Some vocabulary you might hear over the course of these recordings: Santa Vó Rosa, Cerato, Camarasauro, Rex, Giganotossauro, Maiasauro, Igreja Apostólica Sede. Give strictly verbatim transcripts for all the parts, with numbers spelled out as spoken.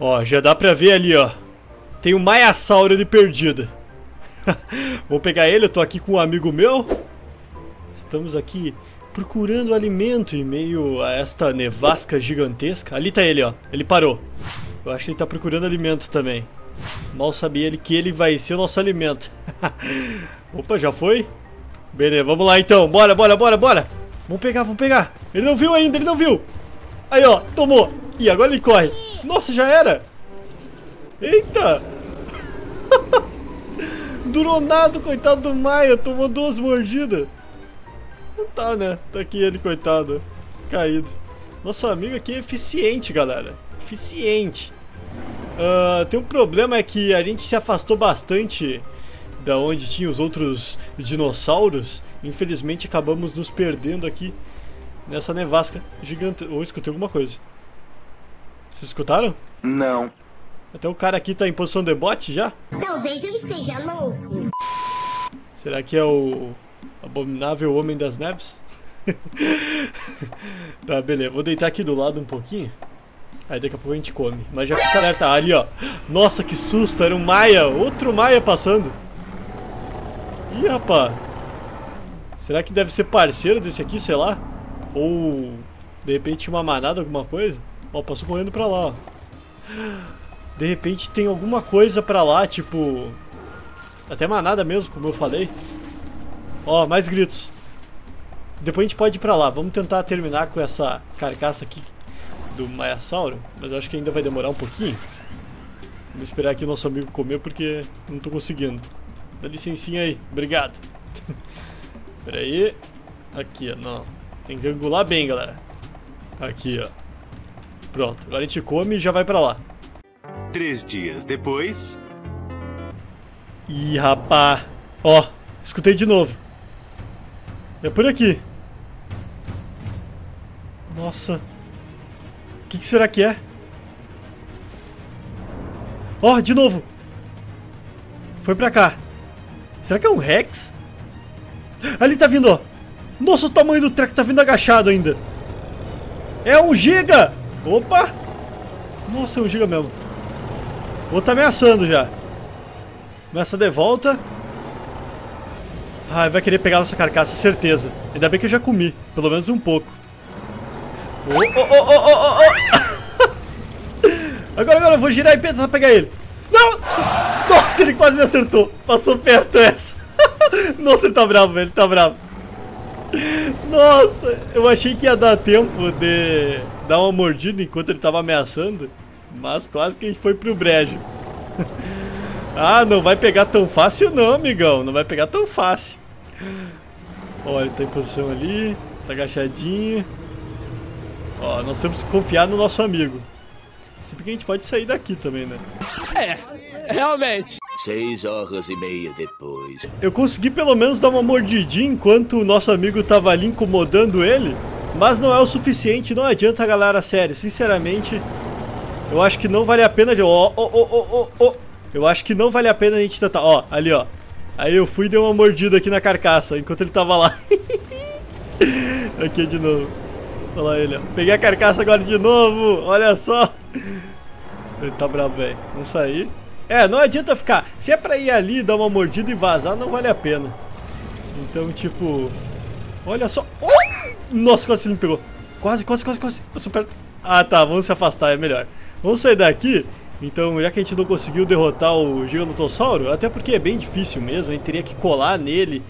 Ó, já dá pra ver ali, ó. Tem um Maiasauro ali perdido. Vou pegar ele, eu tô aqui com um amigo meu. Estamos aqui procurando alimento em meio a esta nevasca gigantesca. Ali tá ele, ó. Ele parou. Eu acho que ele tá procurando alimento também. Mal sabia ele que ele vai ser o nosso alimento. Opa, já foi? Beleza, vamos lá então. Bora, bora, bora, bora. Vamos pegar, vamos pegar. Ele não viu ainda, ele não viu. Aí, ó, tomou. E agora ele corre. Nossa, já era. Eita. Durou nada, coitado do Maia. Tomou duas mordidas. Tá, né? Tá aqui ele, coitado. Caído. Nosso amigo aqui é eficiente, galera. Eficiente. Uh, tem um problema, é que a gente se afastou bastante da onde tinha os outros dinossauros. Infelizmente acabamos nos perdendo aqui nessa nevasca gigante. Ou oh, escutei alguma coisa. Vocês escutaram? Não. Até o cara aqui tá em posição de bote já? Talvez eu esteja louco. Será que é o abominável Homem das Neves? Tá, beleza. Vou deitar aqui do lado um pouquinho. Aí daqui a pouco a gente come. Mas já fica alerta. Ah, ali, ó. Nossa, que susto. Era um Maia. Outro Maia passando. Ih, rapaz. Será que deve ser parceiro desse aqui, sei lá? Ou, de repente, uma manada, alguma coisa? Ó, passou correndo pra lá, ó. De repente tem alguma coisa pra lá, tipo... Até manada mesmo, como eu falei. Ó, mais gritos. Depois a gente pode ir pra lá. Vamos tentar terminar com essa carcaça aqui do Maiasauro, mas eu acho que ainda vai demorar um pouquinho. Vamos esperar aqui o nosso amigo comer, porque não tô conseguindo. Dá licencinha aí, obrigado. Pera aí. Aqui, ó, não. Tem que angular bem, galera. Aqui, ó. Pronto, agora a gente come e já vai pra lá. Três dias depois. Ih, rapá. Ó, escutei de novo. É por aqui. Nossa. O que, que será que é? Ó, oh, de novo. Foi pra cá. Será que é um Rex? Ali tá vindo, ó. Nossa, o tamanho do treco tá vindo agachado ainda. É um giga. Opa. Nossa, é um giga mesmo. Vou tá ameaçando já. Ameaça de volta. Ah, vai querer pegar nossa carcaça, certeza. Ainda bem que eu já comi, pelo menos um pouco. Oh, oh, oh, oh, oh, oh. Agora, agora eu vou girar e tentar pegar ele. Não! Nossa, ele quase me acertou. Passou perto essa. Nossa, ele tá bravo, velho. Ele tá bravo. Nossa, eu achei que ia dar tempo de dar uma mordida enquanto ele tava ameaçando. Mas quase que a gente foi pro brejo. Ah, não vai pegar tão fácil não, amigão. Não vai pegar tão fácil. Olha, ele tá em posição ali. Tá agachadinho. Ó, nós temos que confiar no nosso amigo. Se bem que a gente pode sair daqui também, né? É, realmente. Seis horas e meia depois. Eu consegui pelo menos dar uma mordidinha enquanto o nosso amigo tava ali incomodando ele. Mas não é o suficiente, não adianta, galera, sério. Sinceramente, eu acho que não vale a pena... Ó, ó, ó, ó, ó. Eu acho que não vale a pena a gente tentar... Ó, ali, ó. Aí eu fui e dei uma mordida aqui na carcaça enquanto ele tava lá. Aqui de novo. Olha lá ele, ó. Peguei a carcaça agora de novo. Olha só. Ele tá bravo, velho. Vamos sair. É, não adianta ficar. Se é pra ir ali, dar uma mordida e vazar, não vale a pena. Então, tipo... Olha só. Oh! Nossa, quase ele me pegou. Quase, quase, quase, quase. Passou perto. Ah, tá. Vamos se afastar, é melhor. Vamos sair daqui. Então, já que a gente não conseguiu derrotar o Giganotossauro, até porque é bem difícil mesmo, a gente teria que colar nele.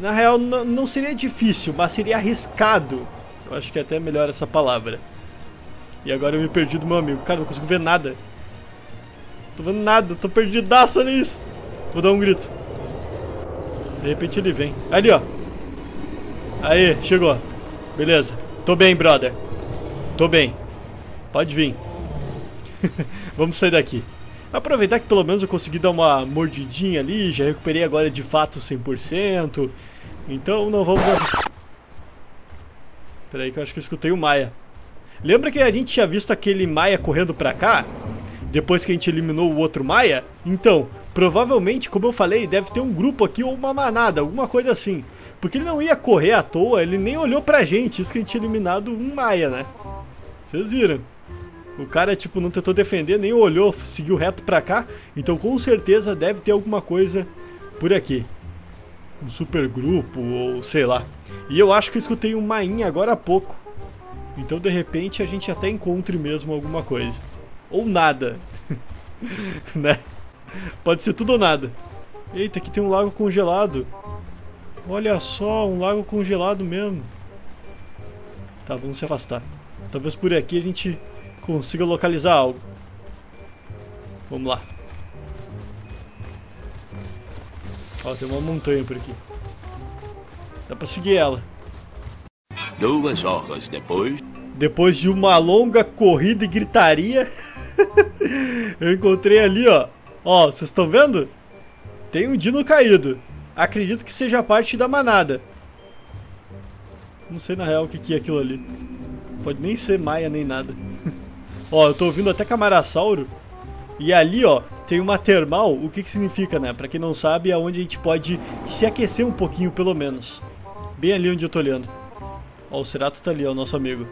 Na real, não seria difícil, mas seria arriscado. Eu acho que é até melhor essa palavra. E agora eu me perdi do meu amigo. Cara, não consigo ver nada. Tô vendo nada, tô perdidaço nisso. Vou dar um grito. De repente ele vem. Ali, ó. Aí, chegou. Beleza. Tô bem, brother. Tô bem. Pode vir. Vamos sair daqui. Aproveitar que pelo menos eu consegui dar uma mordidinha ali. Já recuperei agora de fato cem por cento. Então não vamos... Peraí que eu acho que eu escutei o Maia. Lembra que a gente tinha visto aquele Maia correndo pra cá? Depois que a gente eliminou o outro Maia? Então, provavelmente, como eu falei, deve ter um grupo aqui ou uma manada, alguma coisa assim. Porque ele não ia correr à toa, ele nem olhou pra gente. Isso que a gente tinha eliminado um Maia, né? Vocês viram. O cara, tipo, não tentou defender, nem olhou, seguiu reto pra cá. Então, com certeza, deve ter alguma coisa por aqui. Um supergrupo, ou sei lá. E eu acho que eu escutei um mainha agora há pouco. Então, de repente, a gente até encontre mesmo alguma coisa. Ou nada. Né? Pode ser tudo ou nada. Eita, aqui tem um lago congelado. Olha só, um lago congelado mesmo. Tá, vamos se afastar. Talvez por aqui a gente consiga localizar algo. Vamos lá. Ó, tem uma montanha por aqui. Dá pra seguir ela. Duas horas depois... Depois de uma longa corrida e gritaria... Eu encontrei ali, ó. Ó, vocês estão vendo? Tem um dino caído. Acredito que seja parte da manada. Não sei na real o que, que é aquilo ali. Pode nem ser maia nem nada. Ó, eu tô ouvindo até Camarasauro. E ali, ó, tem uma termal. O que que significa, né? Pra quem não sabe, é onde a gente pode se aquecer um pouquinho, pelo menos. Bem ali onde eu tô olhando. Ó, o Cerato tá ali, ó, o nosso amigo.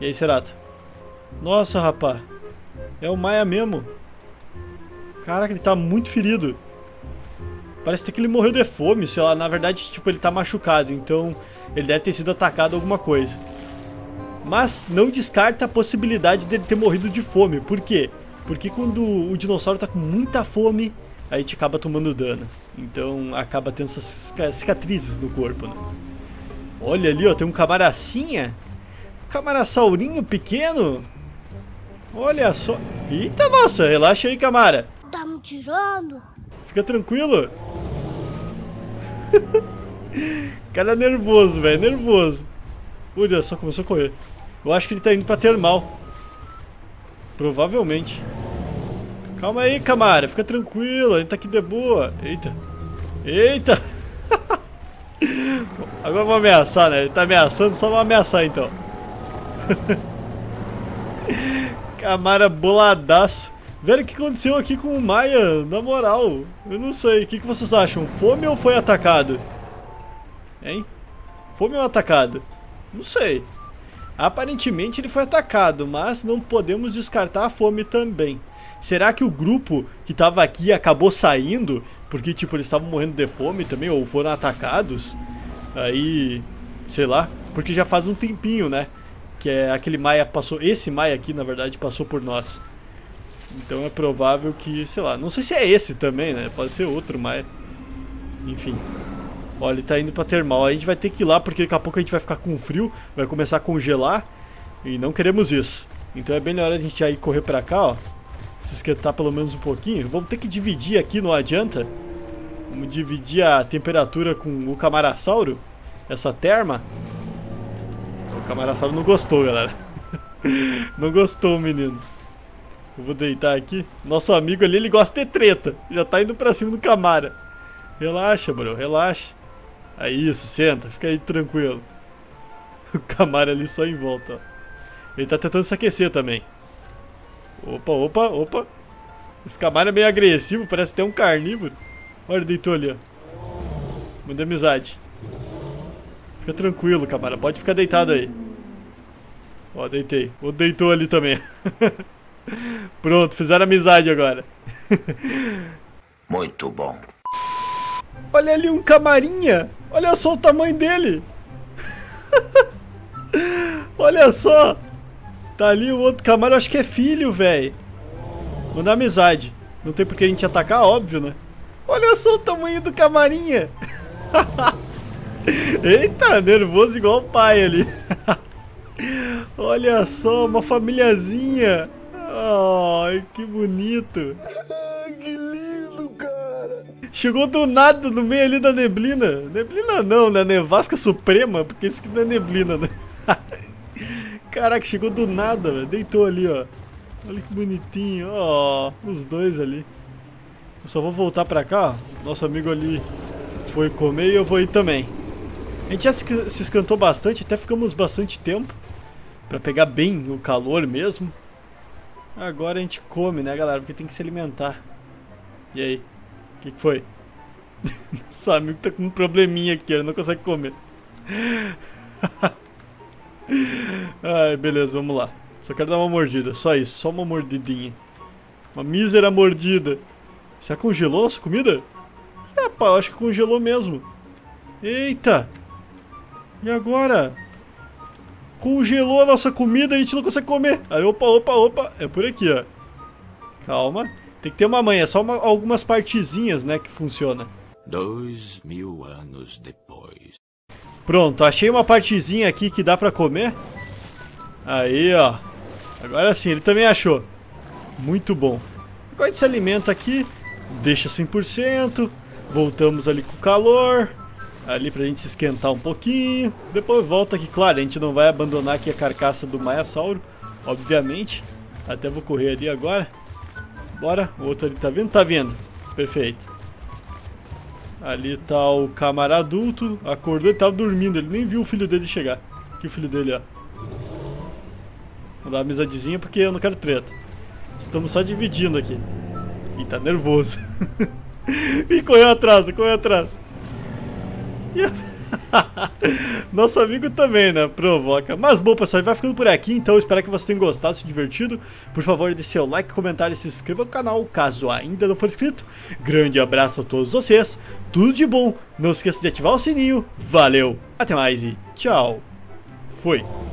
E aí, Cerato? Nossa, rapá. É o maia mesmo. Caraca, ele tá muito ferido. Parece até que ele morreu de fome, sei lá. Na verdade, tipo, ele tá machucado. Então, ele deve ter sido atacado alguma coisa. Mas não descarta a possibilidade dele ter morrido de fome. Por quê? Porque quando o dinossauro tá com muita fome, a gente acaba tomando dano. Então, acaba tendo essas cicatrizes no corpo, né? Olha ali, ó. Tem um camaracinha. Um camarasaurinho pequeno. Olha só. Eita, nossa. Relaxa aí, camara. Tá me tirando? Fica tranquilo. Cara nervoso, velho. Nervoso. Olha só, começou a correr. Eu acho que ele tá indo pra termal. Provavelmente. Calma aí, camara. Fica tranquilo. A gente tá aqui de boa. Eita. Eita. Agora eu vou ameaçar, né? Ele tá ameaçando, só vou ameaçar então. Camara boladaço. Velho, o que aconteceu aqui com o maia? Na moral, eu não sei. O que, que vocês acham? Fome ou foi atacado? Hein? Fome ou atacado? Não sei. Aparentemente ele foi atacado, mas não podemos descartar a fome também. Será que o grupo que estava aqui acabou saindo? Porque, tipo, eles estavam morrendo de fome também, ou foram atacados? Aí, sei lá. Porque já faz um tempinho, né? Que é aquele maia passou... Esse maia aqui, na verdade, passou por nós. Então é provável que, sei lá. Não sei se é esse também, né? Pode ser outro maia. Enfim. Olha, ele tá indo pra termal. A gente vai ter que ir lá, porque daqui a pouco a gente vai ficar com frio. Vai começar a congelar. E não queremos isso. Então é bem na hora de a gente ir correr pra cá, ó. Se esquentar pelo menos um pouquinho. Vamos ter que dividir aqui, não adianta. Vamos dividir a temperatura com o Camarasauro. Essa terma. O Camarasauro não gostou, galera. Não gostou, menino. Eu vou deitar aqui. Nosso amigo ali, ele gosta de treta. Já tá indo pra cima do camara. Relaxa, bro, relaxa. Aí, isso, senta, fica aí tranquilo. O camara ali só em volta, ó. Ele tá tentando se aquecer também. Opa, opa, opa. Esse camara é meio agressivo, parece até um carnívoro. Olha, ele deitou ali, ó. Manda amizade. Fica tranquilo, camara, pode ficar deitado aí. Ó, deitei. O deitou ali também. Pronto, fizeram amizade agora. Muito bom. Olha ali um camarinha. Olha só o tamanho dele. Olha só. Tá ali o outro camaro, acho que é filho, velho. Mandar amizade. Não tem por que a gente atacar, óbvio, né? Olha só o tamanho do camarinha. Eita, nervoso igual o pai ali. Olha só, uma familhazinha. Ai, que bonito. Que lindo, cara. Chegou do nada no meio ali da neblina. Neblina não, né? Nevasca suprema. Porque isso aqui não é neblina, né? Caraca, chegou do nada, velho. Deitou ali, ó. Olha que bonitinho, ó. Os dois ali. Eu só vou voltar pra cá. Nosso amigo ali foi comer e eu vou ir também. A gente já se esquentou bastante. Até ficamos bastante tempo pra pegar bem o calor mesmo. Agora a gente come, né, galera? Porque tem que se alimentar. E aí? O que, que foi? Nosso amigo tá com um probleminha aqui, ele não consegue comer. Ai, beleza, vamos lá. Só quero dar uma mordida, só isso, só uma mordidinha. Uma mísera mordida. Será que congelou essa comida? É, pá, eu acho que congelou mesmo. Eita! E agora? Congelou a nossa comida, a gente não consegue comer. Aí, opa, opa, opa. É por aqui, ó. Calma. Tem que ter uma manha, é só uma, algumas partezinhas, né, que funciona. Dois mil anos depois. Pronto, achei uma partezinha aqui que dá pra comer. Aí, ó. Agora sim, ele também achou. Muito bom. Agora a gente se alimenta aqui. Deixa cem por cento. Voltamos ali com o calor. Ali pra gente se esquentar um pouquinho. Depois volta aqui, claro, a gente não vai abandonar aqui a carcaça do Maiasauro, obviamente. Até vou correr ali agora. Bora, o outro ali tá vendo? Tá vendo. Perfeito. Ali tá o camarada adulto. Acordou e tava dormindo, ele nem viu o filho dele chegar. Aqui o filho dele, ó. Vou dar uma amizadezinha porque eu não quero treta. Estamos só dividindo aqui. Ih, tá nervoso. Ih, correu atrás, correu atrás. Nosso amigo também, né? Provoca. Mas bom, pessoal, vai ficando por aqui. Então eu espero que vocês tenham gostado, se divertido. Por favor, deixe seu like, comentário e se inscreva no canal, caso ainda não for inscrito. Grande abraço a todos vocês. Tudo de bom. Não esqueça de ativar o sininho. Valeu, até mais e tchau. Fui.